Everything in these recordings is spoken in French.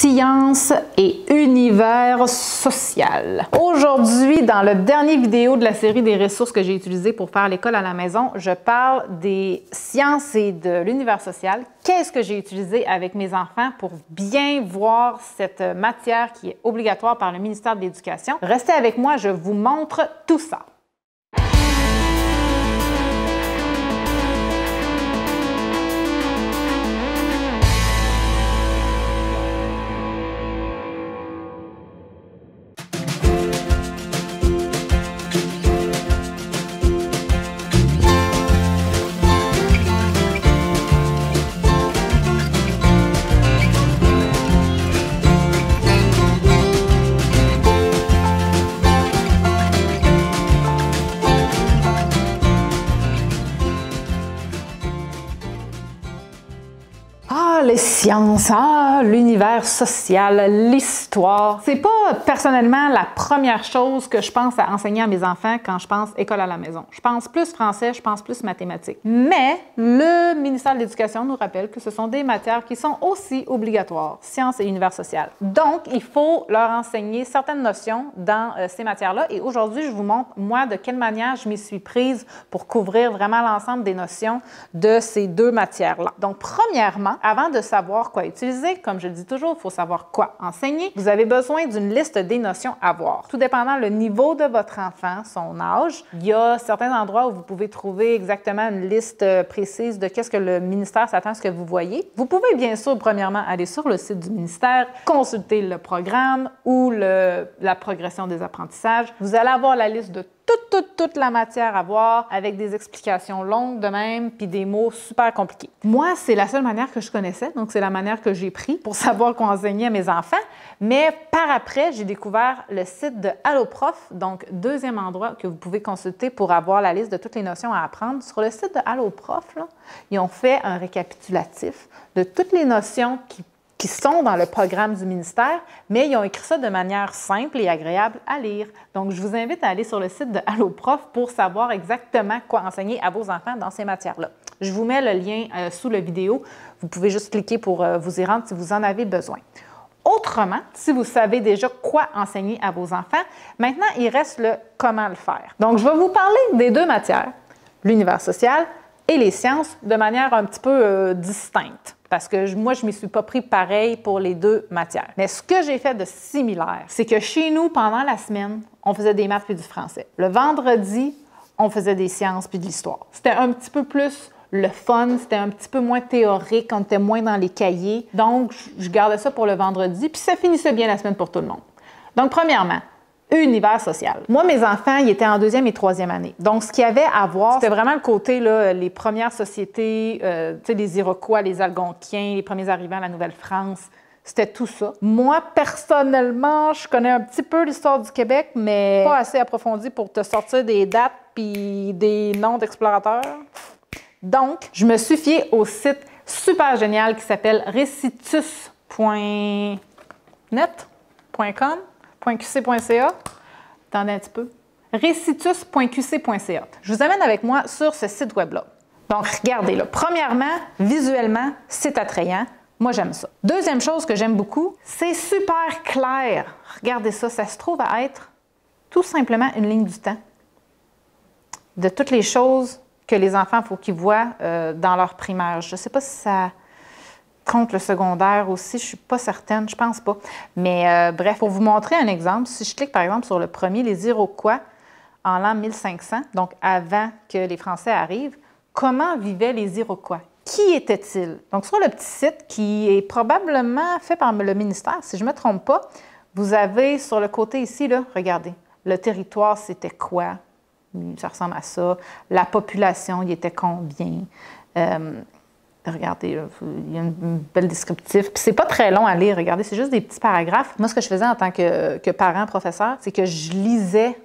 science et univers social. Aujourd'hui, dans le dernier vidéo de la série des ressources que j'ai utilisées pour faire l'école à la maison, je parle des sciences et de l'univers social. Qu'est-ce que j'ai utilisé avec mes enfants pour bien voir cette matière qui est obligatoire par le ministère de l'Éducation? Restez avec moi, je vous montre tout ça. Les sciences, l'univers social, l'histoire. C'est pas personnellement la première chose que je pense à enseigner à mes enfants quand je pense école à la maison. Je pense plus français, je pense plus mathématiques. Mais le ministère de l'Éducation nous rappelle que ce sont des matières qui sont aussi obligatoires, sciences et univers social. Donc, il faut leur enseigner certaines notions dans ces matières-là. Et aujourd'hui, je vous montre, moi, de quelle manière je m'y suis prise pour couvrir vraiment l'ensemble des notions de ces deux matières-là. Donc, premièrement, avant de savoir quoi utiliser, comme je le dis toujours, il faut savoir quoi enseigner. Vous avez besoin d'une liste des notions à voir. Tout dépendant le niveau de votre enfant, son âge, il y a certains endroits où vous pouvez trouver exactement une liste précise de qu'est-ce que le ministère s'attend à ce que vous voyez. Vous pouvez bien sûr, premièrement, aller sur le site du ministère, consulter le programme ou la progression des apprentissages. Vous allez avoir la liste de toute la matière à voir, avec des explications longues de même, puis des mots super compliqués. Moi, c'est la seule manière que je connaissais, donc c'est la manière que j'ai pris pour savoir quoi enseigner à mes enfants. Mais par après, j'ai découvert le site de Alloprof, donc deuxième endroit que vous pouvez consulter pour avoir la liste de toutes les notions à apprendre. Sur le site de Alloprof, là, ils ont fait un récapitulatif de toutes les notions qui sont dans le programme du ministère, mais ils ont écrit ça de manière simple et agréable à lire. Donc, je vous invite à aller sur le site de Alloprof pour savoir exactement quoi enseigner à vos enfants dans ces matières-là. Je vous mets le lien sous la vidéo. Vous pouvez juste cliquer pour vous y rendre si vous en avez besoin. Autrement, si vous savez déjà quoi enseigner à vos enfants, maintenant, il reste le comment le faire. Donc, je vais vous parler des deux matières, l'univers social et les sciences, de manière un petit peu distincte. Parce que moi, je ne m'y suis pas pris pareil pour les deux matières. Mais ce que j'ai fait de similaire, c'est que chez nous, pendant la semaine, on faisait des maths puis du français. Le vendredi, on faisait des sciences puis de l'histoire. C'était un petit peu plus le fun, c'était un petit peu moins théorique, on était moins dans les cahiers. Donc, je gardais ça pour le vendredi, puis ça finissait bien la semaine pour tout le monde. Donc, premièrement, univers social. Moi, mes enfants, ils étaient en deuxième et troisième année. Donc, ce qu'il y avait à voir, c'était vraiment le côté, là, les premières sociétés, tu sais, les Iroquois, les Algonquiens, les premiers arrivants à la Nouvelle-France. C'était tout ça. Moi, personnellement, je connais un petit peu l'histoire du Québec, mais pas assez approfondie pour te sortir des dates puis des noms d'explorateurs. Donc, je me suis fiée au site super génial qui s'appelle récitus.qc.ca. Attendez un petit peu. Récitus.qc.ca. Je vous amène avec moi sur ce site web-là. Donc, regardez-le. Premièrement, visuellement, c'est attrayant. Moi, j'aime ça. Deuxième chose que j'aime beaucoup, c'est super clair. Regardez ça, ça se trouve à être tout simplement une ligne du temps de toutes les choses que les enfants faut qu'ils voient dans leur primaire. Je ne sais pas si ça compte le secondaire aussi, je ne suis pas certaine, je pense pas. Mais bref, pour vous montrer un exemple, si je clique par exemple sur le premier, les Iroquois en l'an 1500, donc avant que les Français arrivent, comment vivaient les Iroquois? Qui étaient-ils? Donc sur le petit site qui est probablement fait par le ministère, si je ne me trompe pas, vous avez sur le côté ici, là, regardez, le territoire c'était quoi? Ça ressemble à ça. La population, il était combien? Regardez, il y a une belle descriptif. Puis c'est pas très long à lire, regardez, c'est juste des petits paragraphes. Moi, ce que je faisais en tant que parent, professeur, c'est que je lisais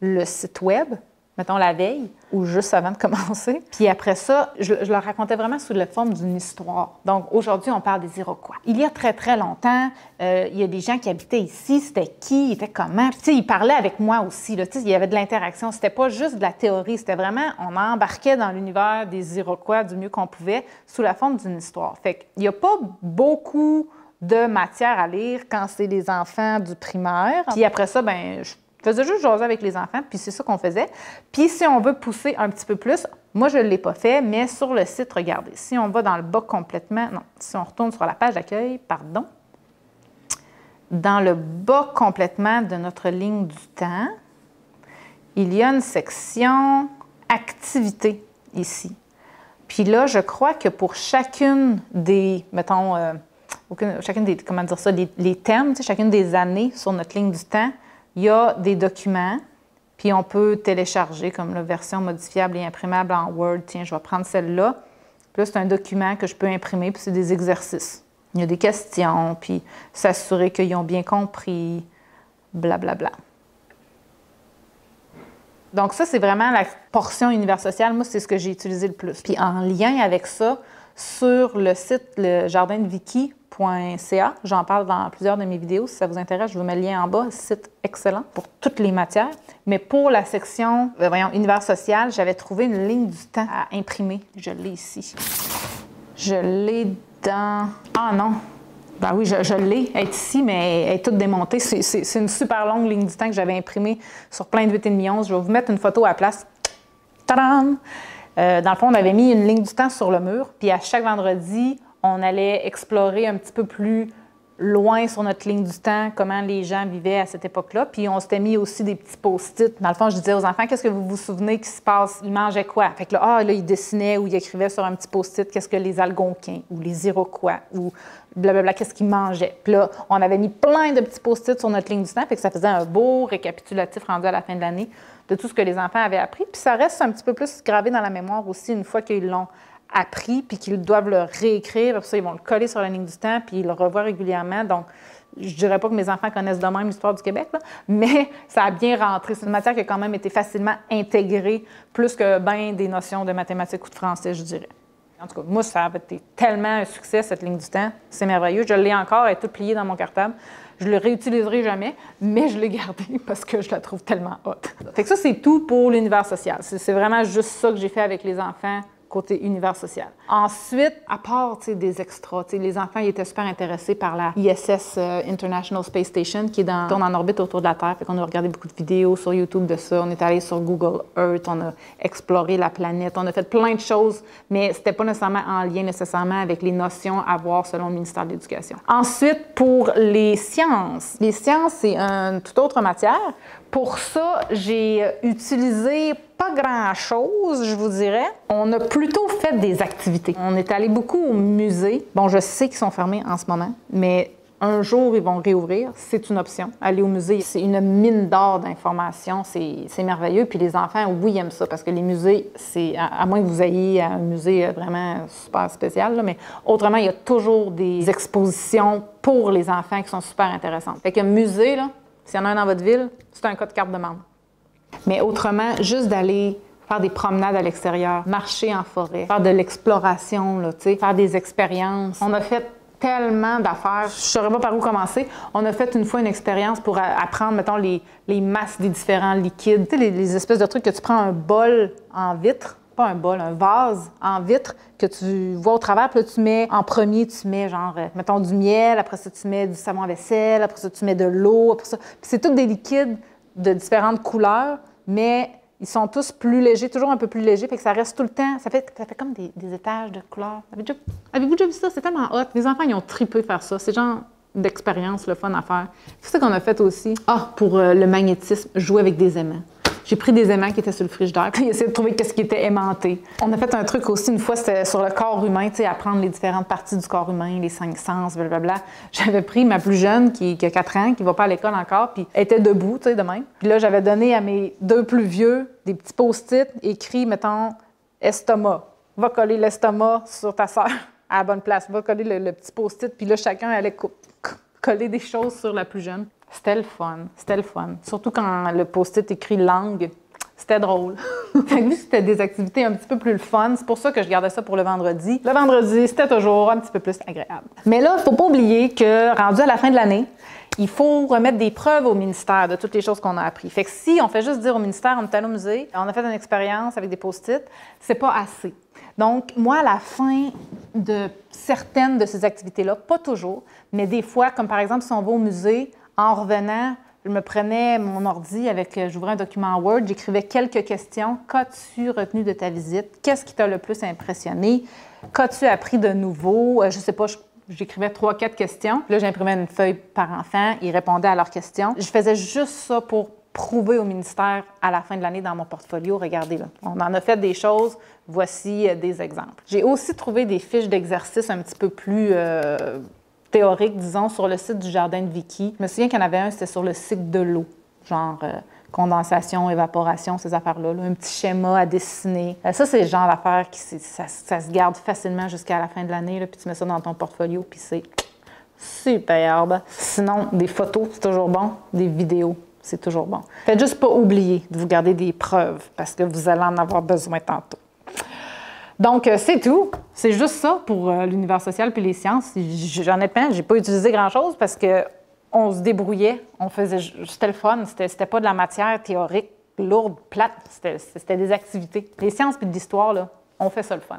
le site web, mettons la veille, ou juste avant de commencer. Puis après ça, je leur racontais vraiment sous la forme d'une histoire. Donc aujourd'hui, on parle des Iroquois. Il y a très, très longtemps, il y a des gens qui habitaient ici, c'était qui, ils étaient comment. Puis tu sais, ils parlaient avec moi aussi, là. Tu sais, il y avait de l'interaction. C'était pas juste de la théorie, c'était vraiment, on embarquait dans l'univers des Iroquois du mieux qu'on pouvait sous la forme d'une histoire. Fait qu'il n'y a pas beaucoup de matière à lire quand c'est les enfants du primaire. Puis après ça, ben, je faisais juste jaser avec les enfants, puis c'est ça qu'on faisait. Puis si on veut pousser un petit peu plus, moi je ne l'ai pas fait, mais sur le site, regardez, si on va dans le bas complètement, non, si on retourne sur la page d'accueil, pardon, dans le bas complètement de notre ligne du temps, il y a une section activités ici. Puis là, je crois que pour chacune des, mettons, chacune des, comment dire ça, les thèmes, tu sais, chacune des années sur notre ligne du temps, il y a des documents, puis on peut télécharger comme la version modifiable et imprimable en Word. Tiens, je vais prendre celle-là. Puis là, c'est un document que je peux imprimer, puis c'est des exercices. Il y a des questions, puis s'assurer qu'ils ont bien compris, blablabla. Donc ça, c'est vraiment la portion univers social. Moi, c'est ce que j'ai utilisé le plus. Puis en lien avec ça, sur le site le jardindevicky.ca, j'en parle dans plusieurs de mes vidéos. Si ça vous intéresse, je vous mets le lien en bas. Site excellent pour toutes les matières. Mais pour la section, voyons, univers social, j'avais trouvé une ligne du temps à imprimer. Je l'ai ici. Je l'ai dans... Ah non! Ben oui, je l'ai, elle est ici, mais elle est toute démontée. C'est une super longue ligne du temps que j'avais imprimée sur plein de 8,5 11. Je vais vous mettre une photo à la place. Tadam! Dans le fond, on avait mis une ligne du temps sur le mur, puis à chaque vendredi, on allait explorer un petit peu plus loin sur notre ligne du temps, comment les gens vivaient à cette époque-là. Puis on s'était mis aussi des petits post-it. Dans le fond, je disais aux enfants, qu'est-ce que vous vous souvenez qui se passe? Ils mangeaient quoi? Fait que là, ah, là, ils dessinaient ou ils écrivaient sur un petit post-it qu'est-ce que les Algonquins ou les Iroquois ou blablabla, qu'est-ce qu'ils mangeaient. Puis là, on avait mis plein de petits post-it sur notre ligne du temps, fait que ça faisait un beau récapitulatif rendu à la fin de l'année de tout ce que les enfants avaient appris. Puis ça reste un petit peu plus gravé dans la mémoire aussi une fois qu'ils l'ont appris, puis qu'ils doivent le réécrire. Après ça, ils vont le coller sur la ligne du temps, puis ils le revoient régulièrement. Donc, je dirais pas que mes enfants connaissent de même l'histoire du Québec, là, mais ça a bien rentré. C'est une matière qui a quand même été facilement intégrée, plus que bien des notions de mathématiques ou de français, je dirais. En tout cas, moi, ça a été tellement un succès, cette ligne du temps. C'est merveilleux. Je l'ai encore, elle est toute pliée dans mon cartable. Je ne le réutiliserai jamais, mais je l'ai gardée parce que je la trouve tellement haute. Fait que ça, c'est tout pour l'univers social. C'est vraiment juste ça que j'ai fait avec les enfants côté univers social. Ensuite, à part des extras, les enfants ils étaient super intéressés par la ISS, International Space Station, qui tourne en orbite autour de la Terre. Fait qu'on a regardé beaucoup de vidéos sur YouTube de ça. On est allé sur Google Earth, on a exploré la planète, on a fait plein de choses, mais c'était pas nécessairement en lien nécessairement avec les notions à voir selon le ministère de l'Éducation. Ensuite, pour les sciences. Les sciences, c'est une toute autre matière. Pour ça, j'ai utilisé pas grand-chose, je vous dirais. On a plutôt fait des activités. On est allé beaucoup au musée. Bon, je sais qu'ils sont fermés en ce moment, mais un jour, ils vont réouvrir. C'est une option. Aller au musée, c'est une mine d'or d'informations. C'est merveilleux. Puis les enfants, oui, ils aiment ça parce que les musées, c'est à moins que vous ayez un musée vraiment super spécial, là, mais autrement, il y a toujours des expositions pour les enfants qui sont super intéressantes. Fait qu'un musée, là, s'il y en a un dans votre ville, c'est un code carte de membre. Mais autrement, juste d'aller faire des promenades à l'extérieur, marcher en forêt, faire de l'exploration, faire des expériences. On a fait tellement d'affaires. Je ne saurais pas par où commencer. On a fait une fois une expérience pour apprendre, mettons, les masses des différents liquides. Tu sais, les espèces de trucs que tu prends un bol en vitre, pas un bol, un vase en vitre que tu vois au travers, puis là, tu mets, en premier, tu mets, genre, mettons, du miel, après ça, tu mets du savon à vaisselle, après ça, tu mets de l'eau, après ça. Puis c'est tous des liquides de différentes couleurs, mais ils sont tous plus légers, toujours un peu plus légers, fait que ça reste tout le temps, ça fait comme des étages de couleurs. Avez-vous déjà vu ça? C'est tellement hot. Les enfants, ils ont trippé faire ça. C'est genre d'expérience, le fun à faire. C'est ça qu'on a fait aussi. Ah, pour le magnétisme, jouer avec des aimants. J'ai pris des aimants qui étaient sur le frigidaire, puis j'ai essayé de trouver qu'est-ce qui était aimanté. On a fait un truc aussi une fois, c'était sur le corps humain, tu sais, apprendre les différentes parties du corps humain, les 5 sens, blablabla. J'avais pris ma plus jeune, qui a 4 ans, qui va pas à l'école encore, puis elle était debout, tu sais, de même. Puis là, j'avais donné à mes 2 plus vieux des petits post-it écrits, mettons, estomac. Va coller l'estomac sur ta sœur à la bonne place. Va coller le petit post-it, puis là, chacun allait coller des choses sur la plus jeune. C'était le fun, c'était le fun. Surtout quand le post-it écrit « langue », c'était drôle. Vu que c'était des activités un petit peu plus le fun, c'est pour ça que je gardais ça pour le vendredi. Le vendredi, c'était toujours un petit peu plus agréable. Mais là, il ne faut pas oublier que, rendu à la fin de l'année, Il faut remettre des preuves au ministère de toutes les choses qu'on a apprises. Fait que si on fait juste dire au ministère, on est allé au musée, on a fait une expérience avec des post-it, c'est pas assez. Donc, moi, à la fin de certaines de ces activités-là, pas toujours, mais des fois, comme par exemple, si on va au musée, en revenant, je me prenais mon ordi avec, j'ouvrais un document Word, j'écrivais quelques questions. Qu'as-tu retenu de ta visite? Qu'est-ce qui t'a le plus impressionné? Qu'as-tu appris de nouveau? Je sais pas, j'écrivais 3-4 questions. Là, j'imprimais une feuille par enfant. Ils répondaient à leurs questions. Je faisais juste ça pour prouver au ministère à la fin de l'année dans mon portfolio. Regardez, là, on en a fait des choses. Voici des exemples. J'ai aussi trouvé des fiches d'exercice un petit peu plus théoriques, disons, sur le site du Jardin de Vicky. Je me souviens qu'il y en avait un, c'était sur le cycle de l'eau, genre condensation, évaporation, ces affaires-là, là, un petit schéma à dessiner. Ça, c'est le genre d'affaires qui ça se garde facilement jusqu'à la fin de l'année, puis tu mets ça dans ton portfolio, puis c'est superbe. Sinon, des photos, c'est toujours bon, des vidéos, c'est toujours bon. Faites juste pas oublier de vous garder des preuves, parce que vous allez en avoir besoin tantôt. Donc, c'est tout. C'est juste ça pour l'univers social puis les sciences. Honnêtement, j'ai pas utilisé grand-chose parce que on se débrouillait, on faisait, c'était le fun, c'était pas de la matière théorique lourde, plate, c'était des activités. Les sciences puis de l'histoire, là, on fait ça le fun.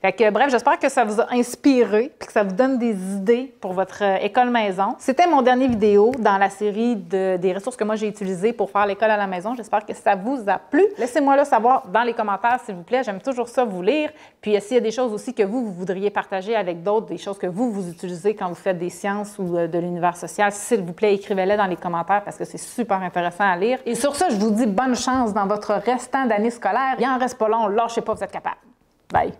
Fait que, bref, j'espère que ça vous a inspiré puis que ça vous donne des idées pour votre école maison. C'était mon dernier vidéo dans la série des ressources que moi j'ai utilisées pour faire l'école à la maison. J'espère que ça vous a plu. Laissez-moi là savoir dans les commentaires, s'il vous plaît. J'aime toujours ça vous lire. Puis s'il y a des choses aussi que vous voudriez partager avec d'autres, des choses que vous utilisez quand vous faites des sciences ou de l'univers social, s'il vous plaît, écrivez-les dans les commentaires parce que c'est super intéressant à lire. Et sur ça, je vous dis bonne chance dans votre restant d'année scolaire. Il en reste pas long. Lâchez pas, vous êtes capable. Bye.